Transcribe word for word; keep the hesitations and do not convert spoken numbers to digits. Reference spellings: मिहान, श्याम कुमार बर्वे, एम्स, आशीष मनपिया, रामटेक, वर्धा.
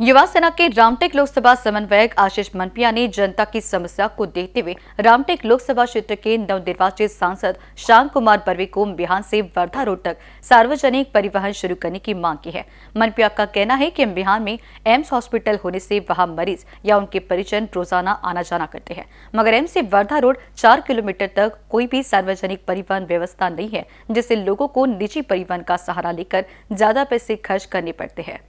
युवा सेना के रामटेक लोकसभा समन्वयक आशीष मनपिया ने जनता की समस्या को देखते हुए रामटेक लोकसभा क्षेत्र के नवनिर्वाचित सांसद श्याम कुमार बर्वे को मिहान से वर्धा रोड तक सार्वजनिक परिवहन शुरू करने की मांग की है। मनपिया का कहना है कि मिहान में एम्स हॉस्पिटल होने से वहां मरीज या उनके परिजन रोजाना आना जाना करते हैं, मगर एम्स से वर्धा रोड चार किलोमीटर तक कोई भी सार्वजनिक परिवहन व्यवस्था नहीं है, जिससे लोगों को निजी परिवहन का सहारा लेकर ज्यादा पैसे खर्च करने पड़ते हैं।